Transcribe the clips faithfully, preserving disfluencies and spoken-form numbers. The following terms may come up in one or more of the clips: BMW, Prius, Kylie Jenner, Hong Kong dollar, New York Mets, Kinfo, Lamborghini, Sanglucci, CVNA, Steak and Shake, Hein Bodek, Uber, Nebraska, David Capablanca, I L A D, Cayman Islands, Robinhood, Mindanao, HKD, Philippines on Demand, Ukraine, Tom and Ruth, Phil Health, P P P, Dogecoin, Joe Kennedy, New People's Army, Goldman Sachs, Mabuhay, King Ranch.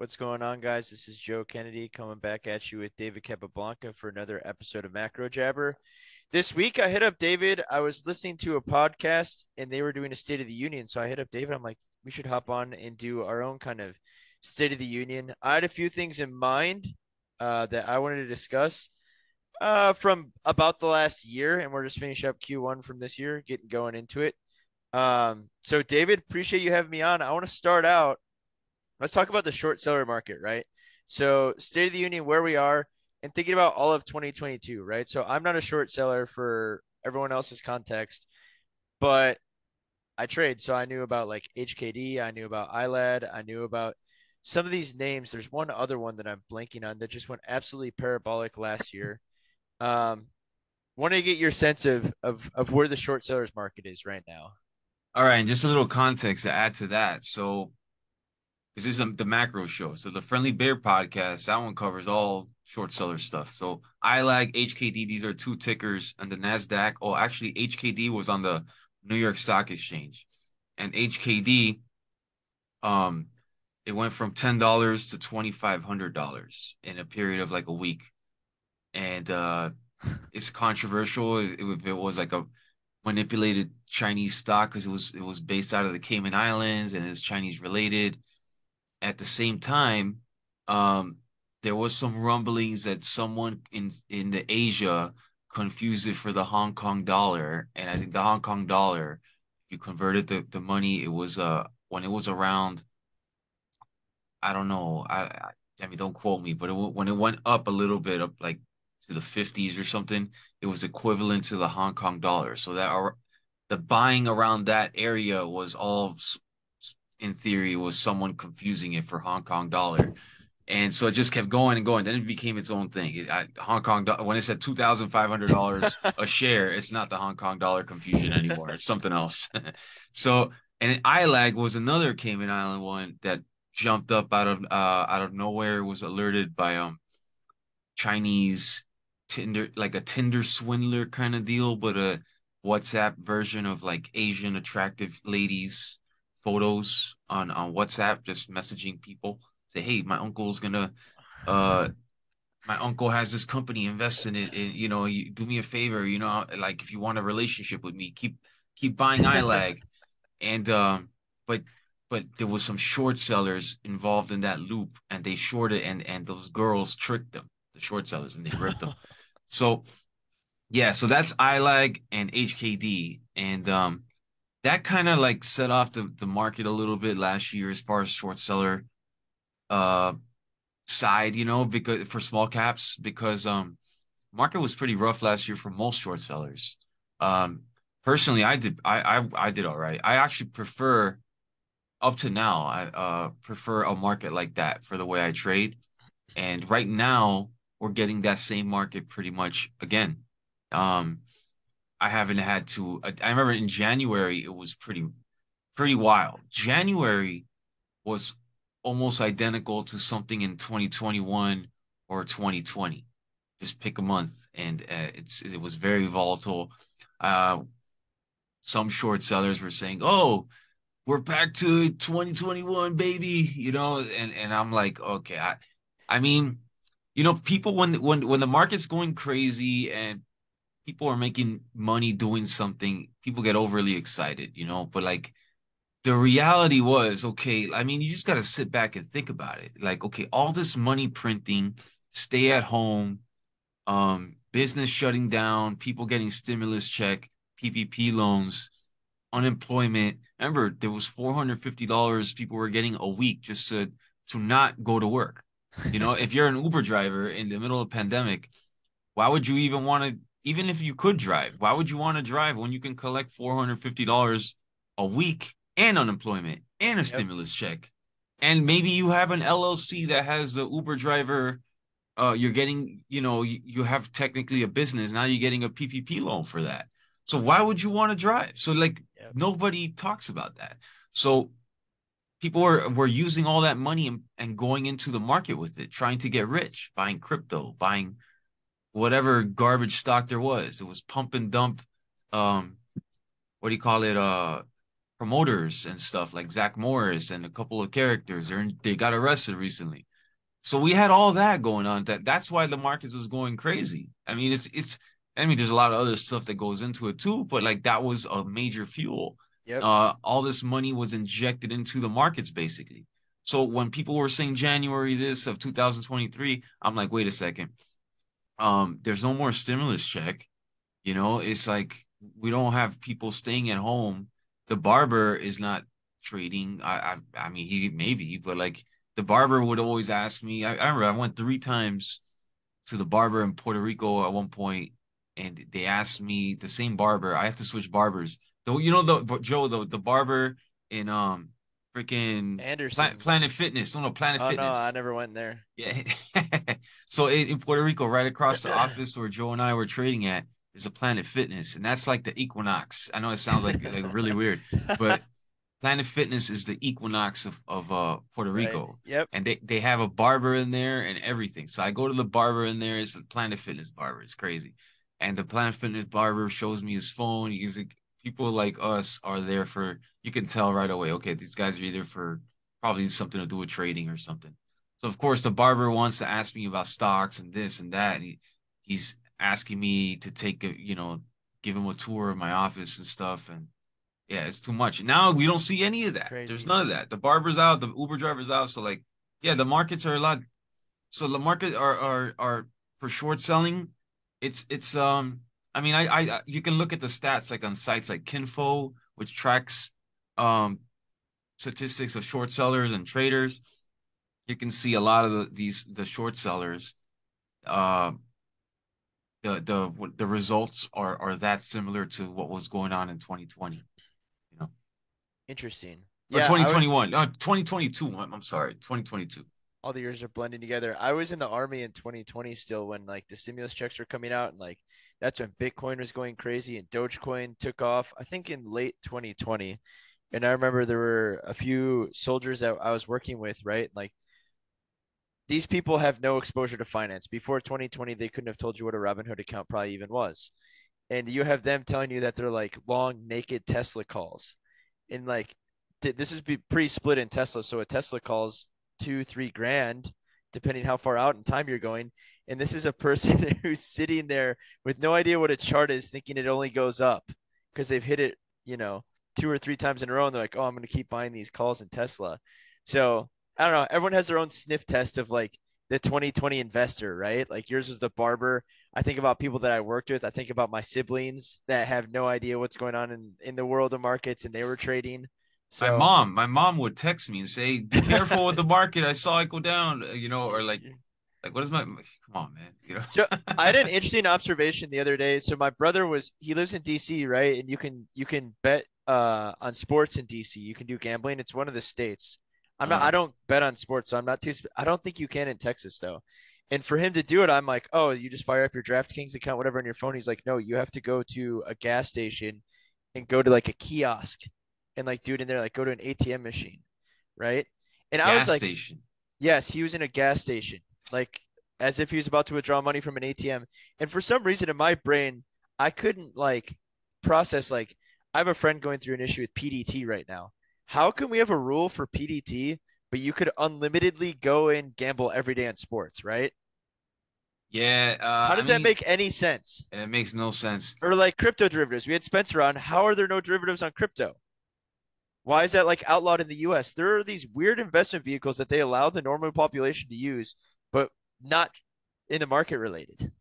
What's going on, guys? This is Joe Kennedy coming back at you with David Capablanca for another episode of Macro Jabber. This week, I hit up David. I was listening to a podcast, and they were doing a State of the Union, so I hit up David. I'm like, we should hop on and do our own kind of State of the Union. I had a few things in mind uh, that I wanted to discuss uh, from about the last year, and we're just finishing up Q one from this year, getting going into it. Um, so, David, appreciate you having me on. I want to start out. Let's talk about the short seller market, right? So State of the Union, where we are, and thinking about all of twenty twenty-two, right? So I'm not a short seller for everyone else's context, but I trade. So I knew about like H K D. I knew about I L A D. I knew about some of these names. There's one other one that I'm blanking on that just went absolutely parabolic last year. Um, want to get your sense of, of, of where the short sellers market is right now. All right. And just a little context to add to that. So this is the macro show. So the Friendly Bear podcast, that one covers all short seller stuff. So I L A D, H K D, these are two tickers on the Nasdaq. Oh, actually, H K D was on the New York Stock Exchange. And H K D, um, it went from ten dollars to twenty-five hundred dollars in a period of like a week. And uh, it's controversial. It, it was like a manipulated Chinese stock because it was, it was based out of the Cayman Islands and it's Chinese related. At the same time, um, there was some rumblings that someone in, in the Asia confused it for the Hong Kong dollar. And I think the Hong Kong dollar, if you converted the, the money, it was uh, when it was around, I don't know, I I mean, don't quote me, but it, when it went up a little bit, up like to the fifties or something, it was equivalent to the Hong Kong dollar. So that our, the buying around that area was all... in theory, was someone confusing it for Hong Kong dollar. And so it just kept going and going. Then it became its own thing. It, I, Hong Kong, when it's at two thousand five hundred dollars a share, it's not the Hong Kong dollar confusion anymore. It's something else. So, and I L A D was another Cayman Island one that jumped up out of uh, out of nowhere. It was alerted by um Chinese Tinder, like a Tinder swindler kind of deal, but a WhatsApp version of like Asian attractive ladies. Photos on, on WhatsApp, just messaging people. Say, hey, my uncle's gonna, uh, my uncle has this company, invest in it, and you know, you do me a favor, you know, like if you want a relationship with me, keep keep buying I L A D. And um, but but there was some short sellers involved in that loop, and they shorted, and and those girls tricked them, the short sellers, and they ripped them. So yeah, so that's I L A D and H K D, and um. That kind of like set off the, the market a little bit last year as far as short seller uh, side, you know, because for small caps, because um, market was pretty rough last year for most short sellers. Um, personally, I did I, I I did all right. I actually prefer up to now. I uh, prefer a market like that for the way I trade. And right now we're getting that same market pretty much again. Um, I haven't had to, I remember in January, it was pretty, pretty wild. January was almost identical to something in twenty twenty-one or twenty twenty. Just pick a month. And uh, it's, it was very volatile. Uh, some short sellers were saying, oh, we're back to twenty twenty-one, baby. You know, and, and I'm like, okay, I, I mean, you know, people, when, when, when the market's going crazy and people are making money doing something, people get overly excited, you know, but like the reality was, okay, I mean, you just got to sit back and think about it. Like, okay, all this money printing, stay at home, um, business shutting down, people getting stimulus check, P P P loans, unemployment. Remember, there was four hundred fifty dollars people were getting a week just to, to not go to work. You know, if you're an Uber driver in the middle of pandemic, why would you even want to, even if you could drive, why would you want to drive when you can collect four hundred fifty dollars a week and unemployment and a yep. stimulus check? And maybe you have an L L C that has the Uber driver. Uh, you're getting, you know, you, you have technically a business. Now you're getting a P P P loan for that. So why would you want to drive? So like yep. nobody talks about that. So people were, were using all that money and, and going into the market with it, trying to get rich, buying crypto, buying whatever garbage stock there was. It was pump and dump. Um, what do you call it? Uh, promoters and stuff like Zach Morris and a couple of characters, or they got arrested recently. So we had all that going on. That that's why the markets was going crazy. I mean, it's it's. I mean, there's a lot of other stuff that goes into it too, but like that was a major fuel. Yep. Uh, all this money was injected into the markets basically. So when people were saying January this of two thousand twenty-three, I'm like, wait a second. Um, there's no more stimulus check. You know, it's like we don't have people staying at home. The barber is not trading. I, I, I mean, he maybe, but like the barber would always ask me. I, I remember I went three times to the barber in Puerto Rico at one point, and they asked me the same barber. I have to switch barbers. Though you know the Joe the the barber in um freaking Anderson Planet Fitness. No, no Planet oh, Fitness. No, I never went there. Yeah. So in, in Puerto Rico, right across the office where Joe and I were trading at, is a Planet Fitness, and that's like the Equinox. I know it sounds like like really weird, but Planet Fitness is the Equinox of of uh, Puerto Rico. Right. Yep. And they they have a barber in there and everything. So I go to the barber in there. It's the Planet Fitness barber. It's crazy. And the Planet Fitness barber shows me his phone. He's like, people like us are there for, you can tell right away, okay, these guys are either for probably something to do with trading or something. So, of course, the barber wants to ask me about stocks and this and that. And he, he's asking me to take, a, you know, give him a tour of my office and stuff. And, yeah, it's too much. Now we don't see any of that. Crazy. There's none of that. The barber's out. The Uber driver's out. So, like, yeah, the markets are a lot. So the market are are, are for short selling. It's it's um I mean I I you can look at the stats like on sites like Kinfo, which tracks um statistics of short sellers and traders. You can see a lot of the, these the short sellers, uh, the the the results are are that similar to what was going on in twenty twenty, you know. Interesting. Or yeah, twenty twenty-one. Was... No, twenty twenty-two. I'm, I'm sorry, twenty twenty-two. All the years are blending together. I was in the Army in twenty twenty still when, like, the stimulus checks were coming out. And, like, that's when Bitcoin was going crazy and Dogecoin took off, I think, in late twenty twenty. And I remember there were a few soldiers that I was working with, right? Like, these people have no exposure to finance. Before twenty twenty, they couldn't have told you what a Robinhood account probably even was. And you have them telling you that they're, like, long, naked Tesla calls. And, like, this is pre-split in Tesla, so a Tesla calls – two, three grand, depending how far out in time you're going. And this is a person who's sitting there with no idea what a chart is, thinking it only goes up because they've hit it, you know, two or three times in a row. And they're like, oh, I'm going to keep buying these calls in Tesla. So I don't know. Everyone has their own sniff test of like the twenty twenty investor, right? Like yours was the barber. I think about people that I worked with. I think about my siblings that have no idea what's going on in, in the world of markets, and they were trading. So. My mom, my mom would text me and say, "Be careful with the market. I saw it go down." You know, or like, like what is my? Come on, man. You know. So I had an interesting observation the other day. So my brother was, he lives in D C, right? And you can you can bet uh, on sports in D C. You can do gambling. It's one of the states. I'm not. Uh-huh. I don't bet on sports, so I'm not too. I don't think you can in Texas though. And for him to do it, I'm like, oh, you just fire up your DraftKings account, whatever, on your phone. He's like, no, you have to go to a gas station and go to like a kiosk. And like, dude, in there, like, go to an A T M machine, right? And I gas was like, station. Yes, he was in a gas station, like as if he was about to withdraw money from an A T M. And for some reason in my brain, I couldn't like process, like, I have a friend going through an issue with P D T right now. How can we have a rule for P D T, but you could unlimitedly go and gamble every day on sports, right? Yeah. Uh, how does I mean, that make any sense? It makes no sense. Or like crypto derivatives. We had Spencer on. How are there no derivatives on crypto? Why is that like outlawed in the U S? There are these weird investment vehicles that they allow the normal population to use, but not in the market related.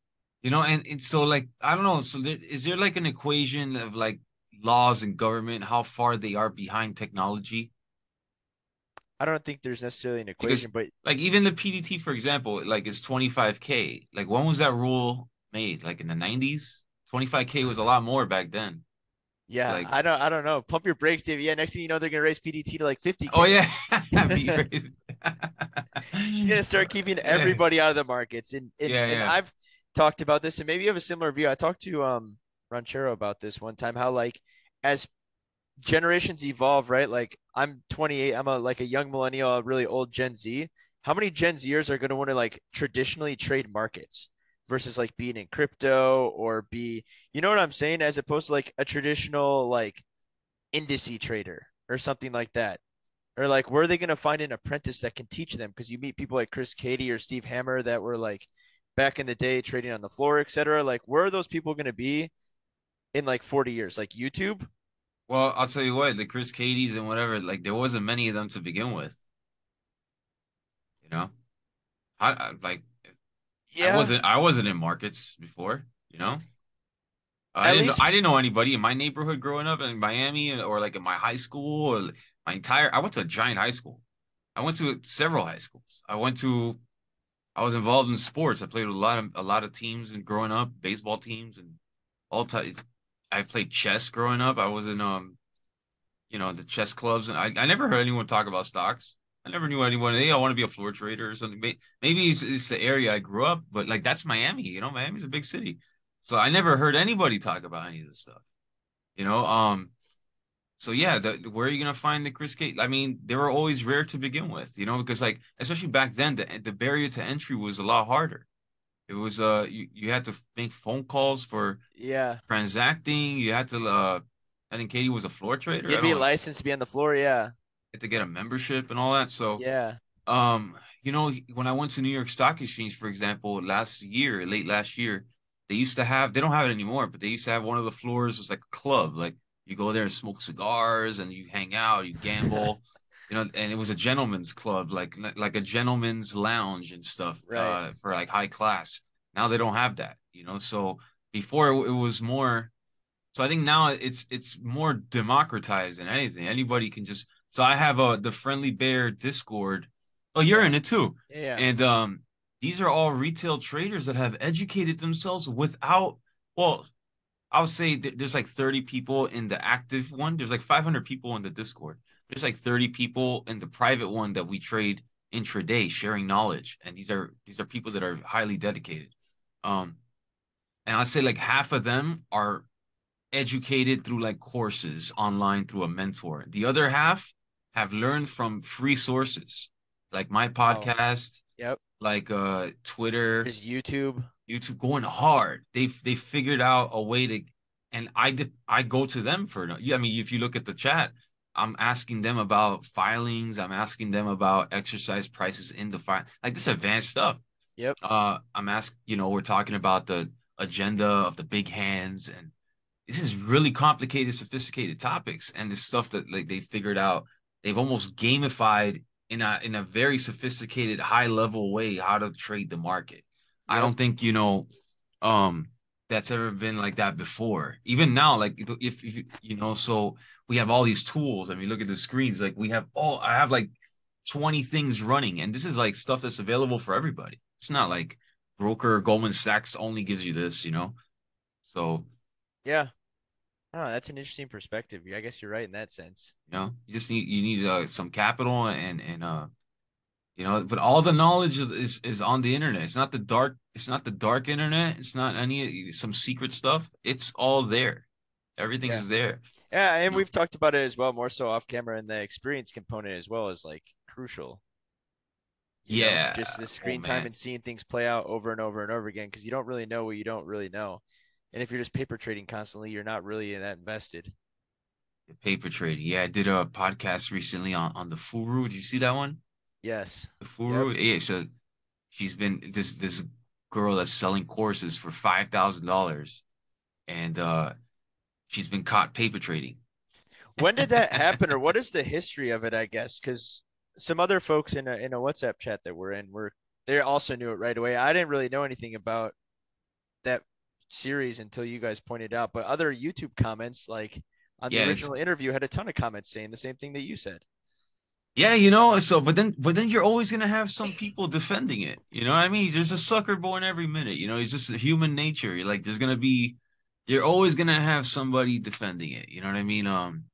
You know, and, and so like, I don't know. So there, is there like an equation of like laws and government, how far they are behind technology? I don't think there's necessarily an equation, because, but like even the P D T, for example, like it's twenty-five K. Like when was that rule made? Like in the nineties? twenty-five K was a lot more back then. Yeah, like, I don't, I don't know. Pump your brakes, Dave. Yeah, next thing you know, they're gonna raise P D T to like fifty K. Oh yeah, he's gonna start keeping everybody out of the markets. And, and, yeah, yeah. and I've talked about this, and maybe you have a similar view. I talked to um Ranchero about this one time. How like as generations evolve, right? Like I'm twenty-eight. I'm a like a young millennial, a really old Gen Z. How many Gen Zers are gonna want to like traditionally trade markets? Versus like being in crypto or be, you know what I'm saying? As opposed to like a traditional, like indice trader, or something like that. Or like, where are they going to find an apprentice that can teach them? Because you meet people like Chris Cady or Steve Hammer that were like back in the day trading on the floor, et cetera. Like, where are those people going to be in like forty years? Like YouTube? Well, I'll tell you what, the Chris Cadys and whatever, like there wasn't many of them to begin with. You know, I, I like, yeah, I wasn't, I wasn't in markets before, you know, I didn't, least... I didn't know anybody in my neighborhood growing up in Miami or like in my high school or my entire, I went to a giant high school. I went to several high schools. I went to, I was involved in sports. I played with a lot of, a lot of teams and growing up, baseball teams and all types. I played chess growing up. I was in, um, you know, the chess clubs, and I, I never heard anyone talk about stocks. I never knew anyone. Hey, I want to be a floor trader or something. Maybe it's, it's the area I grew up, but like that's Miami. You know, Miami's a big city, so I never heard anybody talk about any of this stuff. You know, um, so yeah, the, where are you gonna find the Chris Cady? I mean, they were always rare to begin with. You know, because like especially back then, the the barrier to entry was a lot harder. It was uh you, you had to make phone calls for yeah transacting. You had to uh I think Cady was a floor trader. You'd be licensed to be on the floor, yeah. You had to get a membership and all that. So yeah, um, you know, when I went to New York Stock Exchange, for example, last year, late last year, they used to have they don't have it anymore, but they used to have one of the floors was like a club. Like you go there and smoke cigars and you hang out, you gamble. You know, and it was a gentleman's club, like like a gentleman's lounge and stuff, right. uh, for like high class. Now they don't have that, you know. So before it was more. So I think now it's it's more democratized than anything. Anybody can just. So I have a the Friendly Bear Discord. Oh, you're in it too. Yeah. And um, these are all retail traders that have educated themselves without. Well, I would say th there's like thirty people in the active one. There's like five hundred people in the Discord. There's like thirty people in the private one that we trade intraday, sharing knowledge. And these are these are people that are highly dedicated. Um, and I'd say like half of them are educated through like courses online through a mentor. The other half have learned from free sources, like my podcast, oh, yep, like uh, Twitter, just YouTube, YouTube going hard. They they figured out a way to, and I did, I go to them for. I mean, if you look at the chat. I'm asking them about filings. I'm asking them about exercise prices in the file, like this advanced stuff. Yep. Uh, I'm asking, you know, we're talking about the agenda of the big hands, and this is really complicated, sophisticated topics, and this stuff that like they figured out. They've almost gamified in a in a very sophisticated, high level way how to trade the market. Yep. I don't think you know. Um, that's ever been like that before. Even now, like if, if you know, so we have all these tools. I mean, look at the screens. Like we have all, I have like twenty things running, and this is like stuff that's available for everybody. It's not like broker Goldman Sachs only gives you this, you know? So. Yeah. Oh, that's an interesting perspective. I guess you're right in that sense. You know, you just need, you need uh, some capital and, and, uh, you know, but all the knowledge is, is is on the internet. It's not the dark. It's not the dark internet. It's not any some secret stuff. It's all there. Everything yeah. is there. Yeah, and you we've know. talked about it as well, more so off camera, and the experience component as well is like crucial. You yeah, know, just the screen oh, time and seeing things play out over and over and over again, because you don't really know what you don't really know, and if you're just paper trading constantly, you're not really that invested. Paper trading. Yeah, I did a podcast recently on on the Furu. Did you see that one? Yes. The Furu, yep. Yeah, so she's been this this girl that's selling courses for five thousand dollars, and uh, she's been caught paper trading. When did that happen, or what is the history of it? I guess because some other folks in a in a WhatsApp chat that we're in were they also knew it right away. I didn't really know anything about that series until you guys pointed out. But other YouTube comments, like on the yeah, original interview, had a ton of comments saying the same thing that you said. Yeah, you know, so but then but then you're always gonna have some people defending it. You know what I mean? There's a sucker born every minute. You know, it's just human nature. You're like there's gonna be, you're always gonna have somebody defending it. You know what I mean? Um,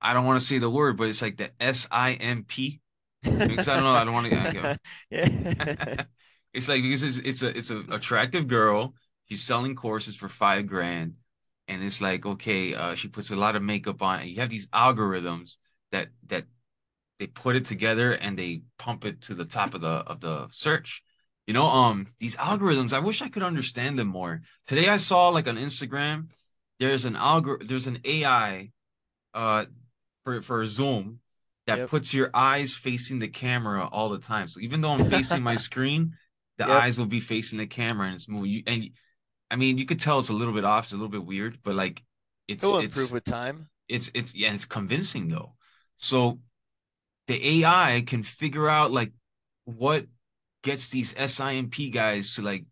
I don't want to say the word, but it's like the S I M P. Because I don't know. I don't want to go. Yeah. It's like because it's it's a it's a attractive girl. She's selling courses for five grand, and it's like okay, uh, she puts a lot of makeup on, and you have these algorithms that that. They put it together and they pump it to the top of the of the search. You know, um, these algorithms, I wish I could understand them more. Today I saw like on Instagram, there's an algor there's an A I uh for, for a Zoom that yep. puts your eyes facing the camera all the time. So even though I'm facing my screen, the yep. eyes will be facing the camera and it's moving. You, and I mean, you could tell it's a little bit off. It's a little bit weird, but like it's, it'll it's, improve with time. It's, it's, yeah, it's convincing though. So the A I can figure out like what gets these S I M P guys to like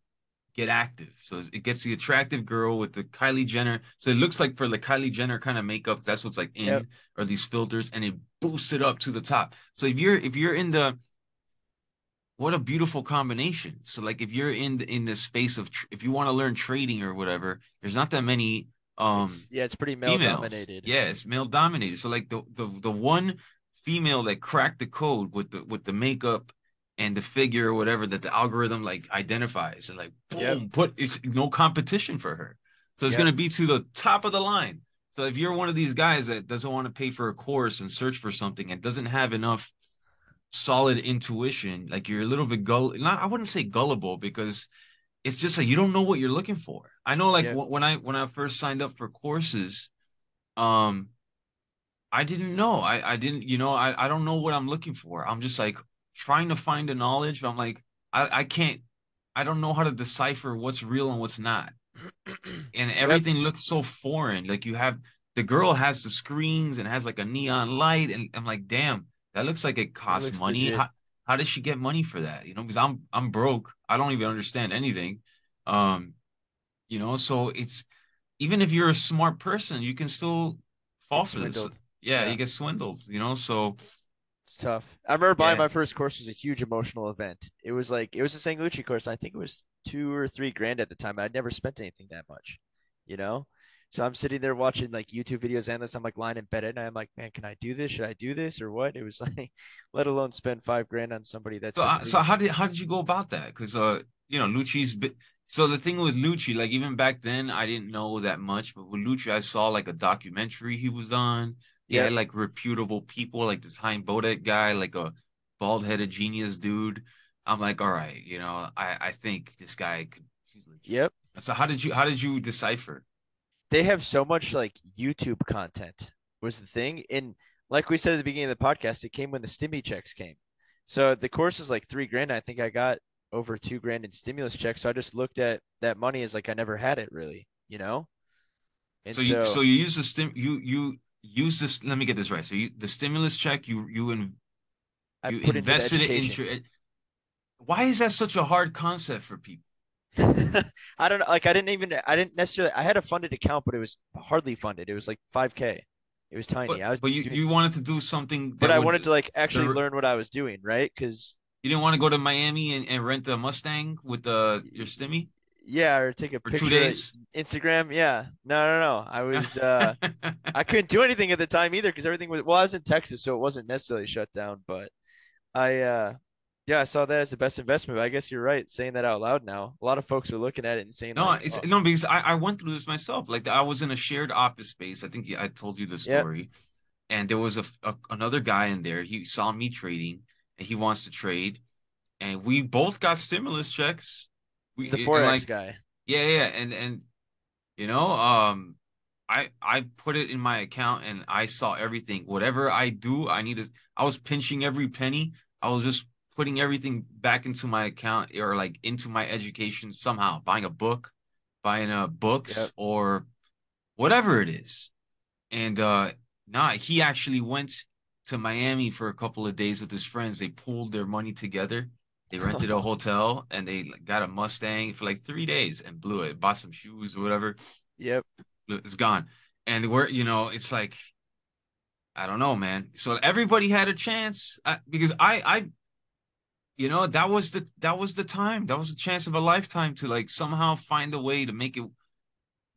get active. So it gets the attractive girl with the Kylie Jenner. So it looks like for the Kylie Jenner kind of makeup, that's what's like in yep. or these filters, and it boosts it up to the top. So if you're, if you're in the, what a beautiful combination. So like if you're in the, in the space of, tr- if you want to learn trading or whatever, there's not that many. Um, it's, yeah, it's pretty male females. dominated. Yeah, it's male dominated. So like the, the, the one female that cracked the code with the, with the makeup and the figure or whatever that the algorithm like identifies and like boom, yep. put it's no competition for her. So it's yep. going to be to the top of the line. So if you're one of these guys that doesn't want to pay for a course and search for something and doesn't have enough solid intuition, like you're a little bit gull- not I wouldn't say gullible, because it's just like you don't know what you're looking for. I know, like yeah. w- when I when I first signed up for courses, um, I didn't know. I I didn't, you know, I I don't know what I'm looking for. I'm just like trying to find the knowledge, but I'm like, I, I can't, I don't know how to decipher what's real and what's not. And everything yep. looks so foreign. Like you have, the girl has the screens and has like a neon light. And I'm like, damn, that looks like it costs it money. How, how does she get money for that? You know, because I'm, I'm broke. I don't even understand anything. Um, you know, so it's, even if you're a smart person, you can still fall for this. Yeah, yeah, you get swindled, you know, so. It's tough. I remember buying yeah. my first course was a huge emotional event. It was like, it was a Sanglucci course. I think it was two or three grand at the time. I'd never spent anything that much, you know? So I'm sitting there watching like YouTube videos and this, I'm like lying in bed and I'm like, man, can I do this? Should I do this or what? It was like, let alone spend five grand on somebody. That's so, uh, so how did, how did you go about that? Cause uh, you know, Lucci's, so the thing with Lucci, like even back then I didn't know that much, but with Lucci, I saw like a documentary he was on. Yeah, like reputable people, like this Hein Bodek guy, like a bald-headed genius dude. I'm like, all right, you know, I, I think this guy could. Yep. So how did you how did you decipher? They have so much like YouTube content was the thing, and like we said at the beginning of the podcast, it came when the stimmy checks came. So the course is like three grand. I think I got over two grand in stimulus checks. So I just looked at that money as like I never had it really, you know. And so you so, so you use the stim you you. Use this. Let me get this right. So you, the stimulus check, you you, in, you invested it into. Your, why is that such a hard concept for people? I don't know. Like I didn't even. I didn't necessarily. I had a funded account, but it was hardly funded. It was like five K. It was tiny. But, I was. But you, doing, you wanted to do something. That but I would, wanted to like actually the, learn what I was doing, right? Because you didn't want to go to Miami and, and rent a Mustang with the your stimmy. Yeah, or take a for picture two days. Instagram. Yeah, no, no, no. I was, uh, I couldn't do anything at the time either because everything was. Well, I was in Texas, so it wasn't necessarily shut down. But I, uh, yeah, I saw that as the best investment. But I guess you're right saying that out loud now. A lot of folks are looking at it and saying, "No, like, it's oh. no," because I, I went through this myself. Like I was in a shared office space. I think I told you the story, yep. and there was a, a another guy in there. He saw me trading, and he wants to trade, and we both got stimulus checks. We, the forex like, guy. Yeah, yeah, and and you know, um, I I put it in my account and I saw everything. Whatever I do, I need to. I was pinching every penny. I was just putting everything back into my account or like into my education somehow, buying a book, buying a books yep. or whatever it is. And uh, nah, he actually went to Miami for a couple of days with his friends. They pooled their money together. They rented a hotel and they got a Mustang for like three days and blew it. Bought some shoes or whatever. Yep, it's gone. And we're, you know, it's like, I don't know, man. So everybody had a chance I, because I, I, you know, that was the that was the time. That was the chance of a lifetime to like somehow find a way to make it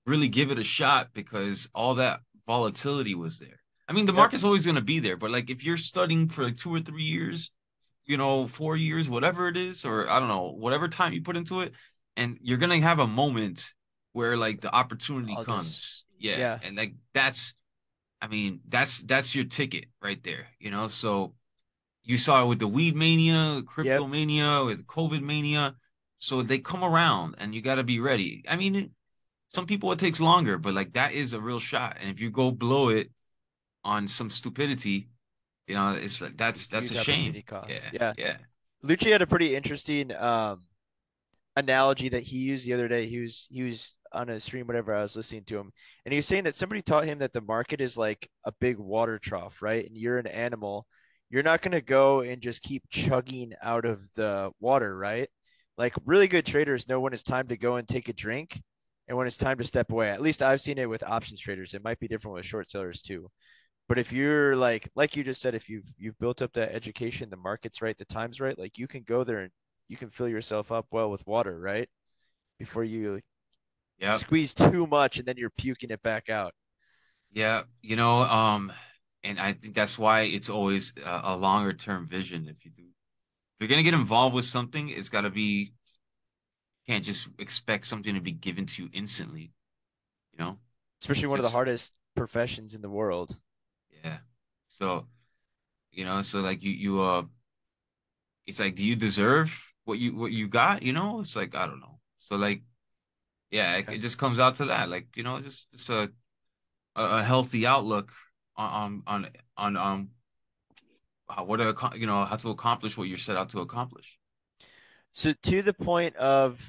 really give it a shot because all that volatility was there. I mean, the yep. market's always going to be there, but like if you're studying for like two or three years. You know, four years, whatever it is, or I don't know, whatever time you put into it, and you're gonna have a moment where like the opportunity I'll comes, just, yeah. yeah, and like that's, I mean, that's that's your ticket right there, you know. So you saw it with the weed mania, crypto yep. mania, with COVID mania. So they come around, and you got to be ready. I mean, it, some people it takes longer, but like that is a real shot, and if you go blow it on some stupidity, you know, it's like that's that's a shame. Cost. Yeah, yeah, yeah. Lucci had a pretty interesting um, analogy that he used the other day. He was he was on a stream, whatever, I was listening to him, and he was saying that somebody taught him that the market is like a big water trough, right? And you're an animal. You're not going to go and just keep chugging out of the water, right? Like really good traders know when it's time to go and take a drink and when it's time to step away. At least I've seen it with options traders. It might be different with short sellers too. But if you're like, like you just said, if you've, you've built up that education, the market's right, the time's right, like you can go there and you can fill yourself up well with water, right? Before you yep. squeeze too much and then you're puking it back out. Yeah. You know, um, and I think that's why it's always a, a longer term vision. If you do, if you're going to get involved with something, it's got to be, you can't just expect something to be given to you instantly, you know, especially it's one just, of the hardest professions in the world. Yeah. So, you know, so like you, you, uh, it's like, do you deserve what you, what you got? You know, it's like, I don't know. So like, yeah, it, it just comes out to that. Like, you know, just, just a, a healthy outlook on, on, on, um, what to, you know, how to accomplish what you're set out to accomplish. So to the point of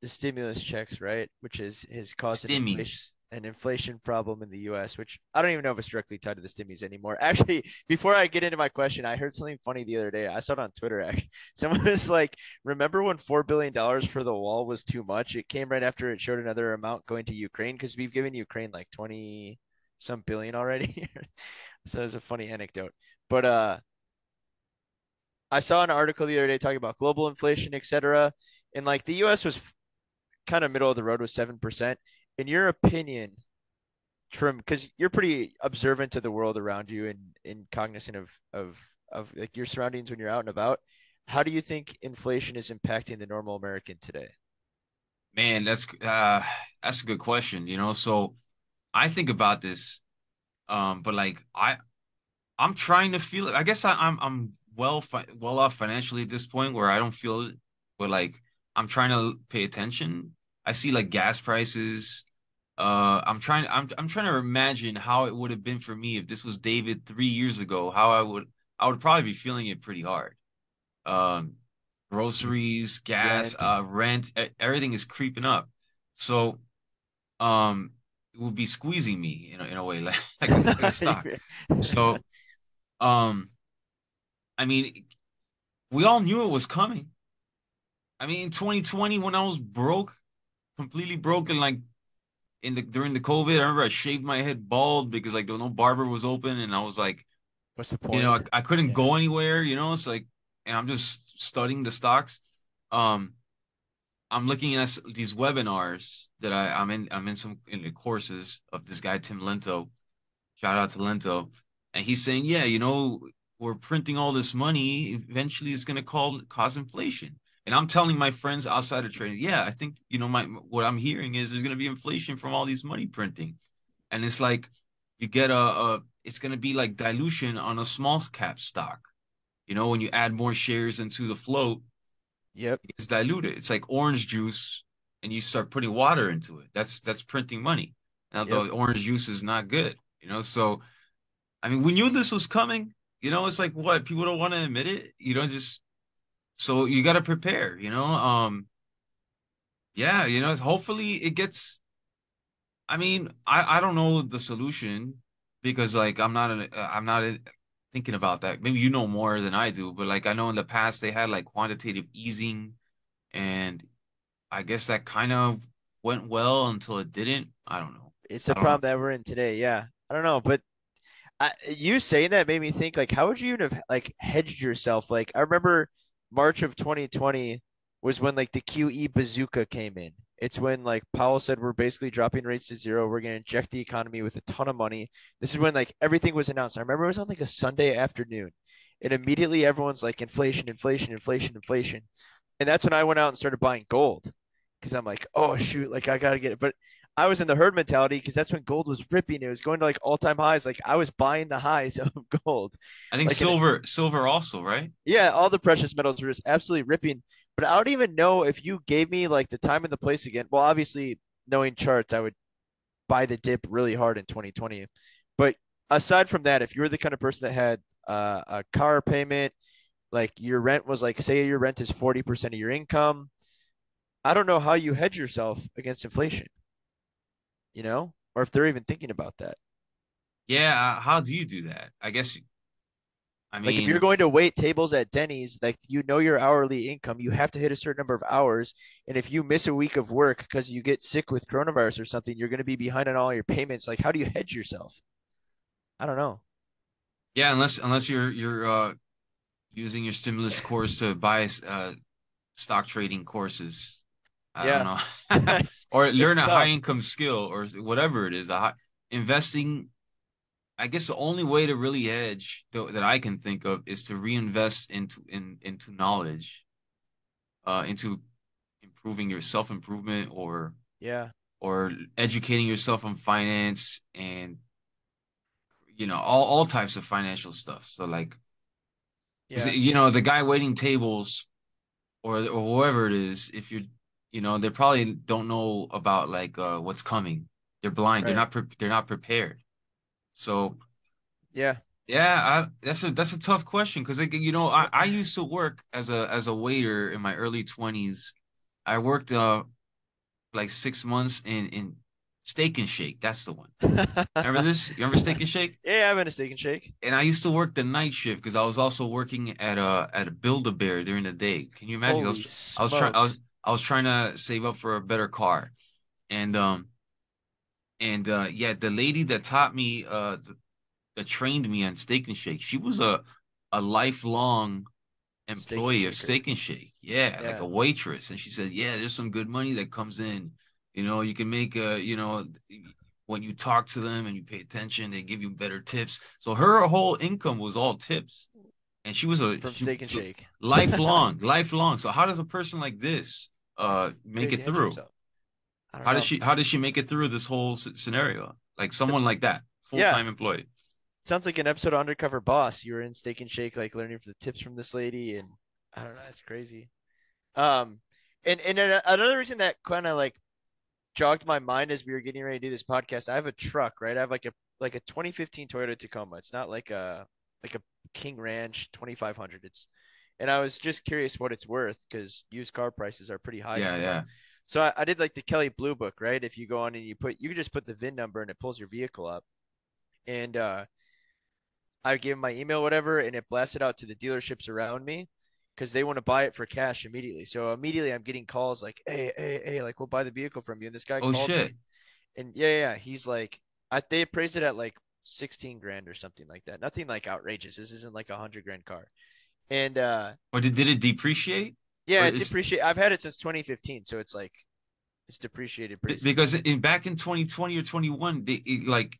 the stimulus checks, right? Which is has caused an inflation, an inflation problem in the U S, which I don't even know if it's directly tied to the stimmies anymore. Actually, before I get into my question, I heard something funny the other day. I saw it on Twitter. Actually, someone was like, remember when four billion dollars for the wall was too much? It came right after it showed another amount going to Ukraine because we've given Ukraine like twenty some billion already. So it's a funny anecdote. But, uh, I saw an article the other day talking about global inflation, et cetera. And like the U S was kind of middle of the road with seven percent. In your opinion, Trim, because you're pretty observant to the world around you and, and cognizant of, of, of like your surroundings when you're out and about, how do you think inflation is impacting the normal American today? Man, that's, uh, that's a good question. You know, so I think about this, um, but like I, I'm trying to feel it. I guess I, I'm, I'm, well well off financially at this point where I don't feel it, but like I'm trying to pay attention. I see like gas prices. Uh, I'm trying I'm I'm trying to imagine how it would have been for me if this was David three years ago, how I would I would probably be feeling it pretty hard. Um, groceries, gas, rent. Uh, rent, everything is creeping up. So um, it would be squeezing me in a, in a way like, like, like a stock. So um I mean, we all knew it was coming. I mean, in twenty twenty, when I was broke, completely broken, like in the during the COVID, I remember I shaved my head bald because like there was no barber was open, and I was like, "What's the point?" You know, I, I couldn't yeah. go anywhere. You know, it's like, and I'm just studying the stocks. Um, I'm looking at these webinars that I, I'm in. I'm in some in the courses of this guy Tim Lento. Shout out to Lento, and he's saying, "Yeah, you know." We're printing all this money. Eventually, it's going to call, cause inflation. And I'm telling my friends outside of trading, yeah, I think, you know, my what I'm hearing is there's going to be inflation from all these money printing. And it's like you get a, a it's going to be like dilution on a small cap stock. You know, when you add more shares into the float, yep, it's diluted. It's like orange juice and you start putting water into it. That's that's printing money. Now, the yep. orange juice is not good, you know. So, I mean, we knew this was coming. You know, it's like what people don't want to admit it. You don't just so you got to prepare, you know. Um, yeah, you know, hopefully it gets. I mean, I, I don't know the solution because like I'm not an, I'm not a, thinking about that. Maybe you know more than I do, but like I know in the past they had like quantitative easing and I guess that kind of went well until it didn't. I don't know. It's a problem know. that we're in today. Yeah, I don't know, but. I, you saying that made me think, like, how would you even have, like, hedged yourself? Like, I remember March of twenty twenty was when, like, the Q E bazooka came in. It's when, like, Powell said, we're basically dropping rates to zero. We're going to inject the economy with a ton of money. This is when, like, everything was announced. I remember it was on, like, a Sunday afternoon. And immediately everyone's like, inflation, inflation, inflation, inflation. And that's when I went out and started buying gold because I'm like, oh, shoot, like, I got to get it. But I was in the herd mentality because that's when gold was ripping. It was going to like all-time highs. Like I was buying the highs of gold. I think like silver, an, silver also, right? Yeah, all the precious metals were just absolutely ripping. But I don't even know if you gave me like the time and the place again. Well, obviously, knowing charts, I would buy the dip really hard in twenty twenty. But aside from that, if you're the kind of person that had uh, a car payment, like your rent was like, say your rent is forty percent of your income, I don't know how you hedge yourself against inflation, you know, or if they're even thinking about that. Yeah. How do you do that? I guess. I mean, like if you're going to wait tables at Denny's, like, you know, your hourly income, you have to hit a certain number of hours. And if you miss a week of work because you get sick with coronavirus or something, you're going to be behind on all your payments. Like, how do you hedge yourself? I don't know. Yeah. Unless, unless you're, you're uh, using your stimulus course to buy uh, stock trading courses. I yeah. don't know. Or learn a tough. high income skill or whatever it is. The high, investing. I guess the only way to really hedge though, that I can think of is to reinvest into in into knowledge, uh, into improving your self improvement or yeah, or educating yourself on finance and you know all all types of financial stuff. So like, yeah. you know, the guy waiting tables, or or whoever it is, if you're you know they probably don't know about like uh, what's coming. They're blind. Right. They're not pre they're not prepared. So, yeah, yeah, I, that's a that's a tough question because you know I, I used to work as a as a waiter in my early twenties. I worked uh like six months in in Steak and Shake. That's the one. Remember this? You remember Steak and Shake? Yeah, I've been to Steak and Shake. And I used to work the night shift because I was also working at a at a Build-A-Bear during the day. Can you imagine? Holy I was I was trying I was I was trying to save up for a better car, and um. And uh, yeah, the lady that taught me, uh, th that trained me on Steak and Shake, she was a a lifelong employee of Steak and Shake. Yeah, yeah, like a waitress. And she said, "Yeah, there's some good money that comes in. You know, you can make a, you know, when you talk to them and you pay attention, they give you better tips." So her whole income was all tips, and she was a from she, Steak and Shake lifelong, lifelong. So how does a person like this uh make it through? Himself. How know. does she how does she make it through this whole scenario? Like someone like that, full-time yeah. employee. Sounds like an episode of Undercover Boss. You were in Steak and Shake, like learning from the tips from this lady, and I don't know, it's crazy. Um, and and another reason that kind of like jogged my mind as we were getting ready to do this podcast. I have a truck, right? I have like a like a twenty fifteen Toyota Tacoma. It's not like a like a King Ranch twenty-five hundred. It's and I was just curious what it's worth because used car prices are pretty high. Yeah, so yeah. So I, I did like the Kelly Blue Book, right? If you go on and you put, you can just put the V I N number and it pulls your vehicle up. And uh, I gave him my email, whatever, and it blasted out to the dealerships around me because they want to buy it for cash immediately. So immediately I'm getting calls like, hey, hey, hey, like we'll buy the vehicle from you. And this guy oh, called shit. me. And yeah, yeah, he's like, I, they appraised it at like sixteen grand or something like that. Nothing like outrageous. This isn't like a hundred grand car. And uh, or did, did it depreciate? Yeah, it depreciate. I've had it since twenty fifteen, so it's like it's depreciated pretty because in back in twenty twenty or twenty-one, they it, like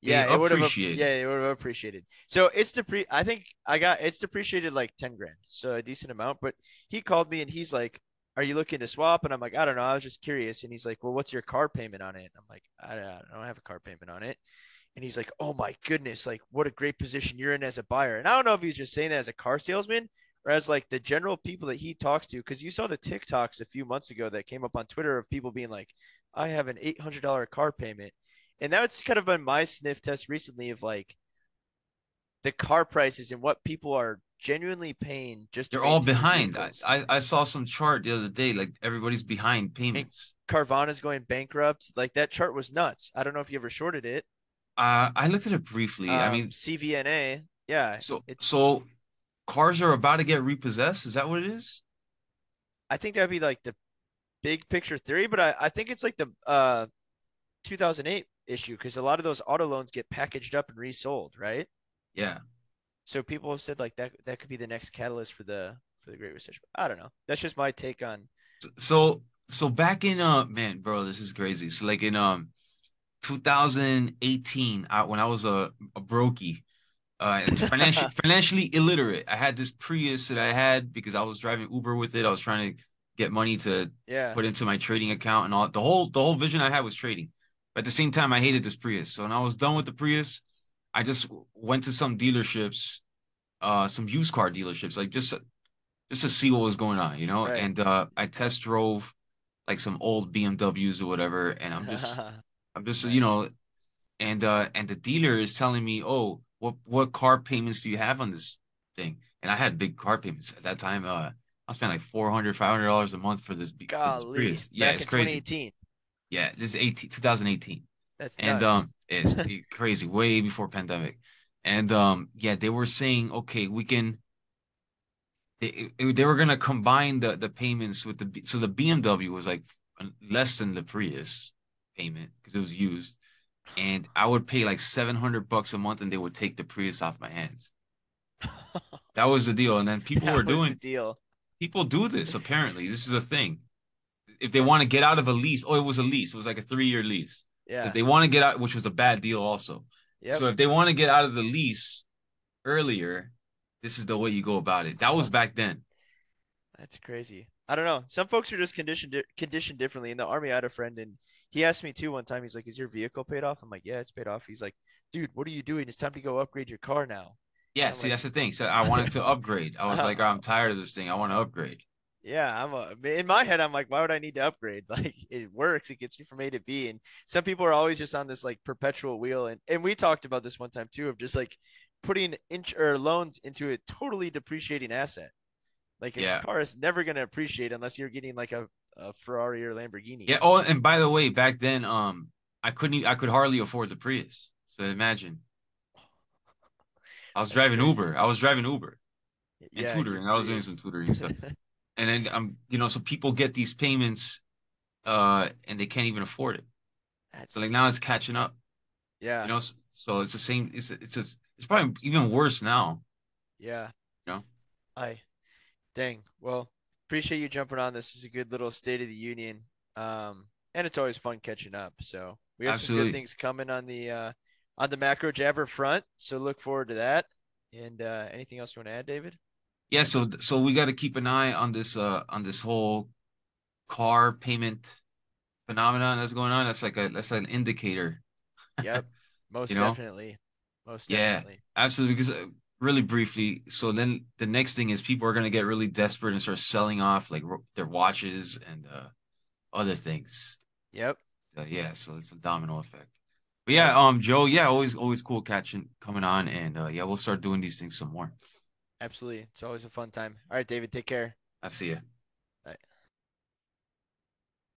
yeah, they it would have yeah, it would have appreciated. So it's depre. I think I got it's depreciated like ten grand, so a decent amount. But he called me and he's like, "Are you looking to swap?" And I'm like, "I don't know. I was just curious." And he's like, "Well, what's your car payment on it?" And I'm like, I don't, "I don't have a car payment on it." And he's like, "Oh my goodness! Like, what a great position you're in as a buyer." And I don't know if he's just saying that as a car salesman. Whereas like the general people that he talks to, because you saw the TikToks a few months ago that came up on Twitter of people being like, I have an eight hundred dollar car payment. And that's kind of been my sniff test recently of like the car prices and what people are genuinely paying. Just They're all behind. I, I, I saw some chart the other day, like everybody's behind payments. And Carvana's going bankrupt. Like that chart was nuts. I don't know if you ever shorted it. Uh, I looked at it briefly. Um, I mean, C V N A. Yeah. So, it's, so. Cars are about to get repossessed. Is that what it is? I think that'd be like the big picture theory, but I, I think it's like the uh, two thousand eight issue because a lot of those auto loans get packaged up and resold, right? Yeah. So people have said like that that could be the next catalyst for the for the Great Recession. I don't know. That's just my take on. So so back in uh man, bro, this is crazy. So like in um two thousand eighteen, I, when I was a a brokey. Uh, financially, financially illiterate. I had this Prius that I had because I was driving Uber with it. I was trying to get money to yeah. put into my trading account and all. The whole the whole vision I had was trading. But at the same time, I hated this Prius. So when I was done with the Prius, I just went to some dealerships, uh, some used car dealerships, like just just to see what was going on, you know. Right. And uh, I test drove like some old B M Ws or whatever. And I'm just, I'm just, nice. you know. and uh, and the dealer is telling me, oh, what what car payments do you have on this thing? And I had big car payments at that time. Uh, I spent like four hundred, five hundred dollars a month for this. Golly, for this Prius. Yeah, back it's in crazy. twenty eighteen. Yeah, this is eighteen, twenty eighteen. That's and nuts. um, it's crazy. Way before pandemic, and um, yeah, they were saying, okay, we can. They they were gonna combine the the payments with the so the B M W was like less than the Prius payment because it was used, and I would pay like seven hundred bucks a month, and they would take the Prius off my hands. That was the deal, and then people that were doing the deal. People do this apparently. This is a thing. If they want to get out of a lease, oh, it was a lease. It was like a three-year lease. Yeah. If they want to get out, which was a bad deal also. Yep. So if they want to get out of the lease earlier, this is the way you go about it. That was back then. That's crazy. I don't know. Some folks are just conditioned conditioned differently. In the Army, I had a friend, and he asked me too one time. He's like, is your vehicle paid off? I'm like, yeah, it's paid off. He's like, dude, what are you doing? It's time to go upgrade your car now. Yeah, see, like, that's the thing. So I wanted to upgrade. I was like, oh, I'm tired of this thing. I want to upgrade. Yeah, I'm a, in my head, I'm like, why would I need to upgrade? Like, it works. It gets me from A to B. And some people are always just on this, like, perpetual wheel. And, and we talked about this one time, too, of just, like, putting int- or loans into a totally depreciating asset. Like, a yeah. car is never going to appreciate unless you're getting, like, a, a Ferrari or Lamborghini. Yeah, oh, and by the way, back then, um, I couldn't – I could hardly afford the Prius. So imagine. I was That's driving crazy. Uber. I was driving Uber and yeah, tutoring. I was doing some tutoring stuff. And then I'm, you know, so people get these payments, uh, and they can't even afford it. That's... So like now it's catching up. Yeah. You know, so, so it's the same. It's it's just, it's probably even worse now. Yeah. You know. I, dang. Well, appreciate you jumping on. This is a good little State of the Union. Um, and it's always fun catching up. So we have Absolutely. some good things coming on the uh on the Macro Jabber front. So look forward to that. And uh, anything else you want to add, David? Yeah, so so we got to keep an eye on this uh on this whole car payment phenomenon that's going on. That's like a that's like an indicator. Yep, most you know? definitely, most yeah, definitely. Absolutely. Because uh, really briefly, so then the next thing is people are going to get really desperate and start selling off like ro- their watches and uh, other things. Yep. Uh, yeah, so it's a domino effect. But yeah, um, Joe, yeah, always always cool catching coming on, and uh, yeah, we'll start doing these things some more. Absolutely. It's always a fun time. All right, David, take care. I'll see you.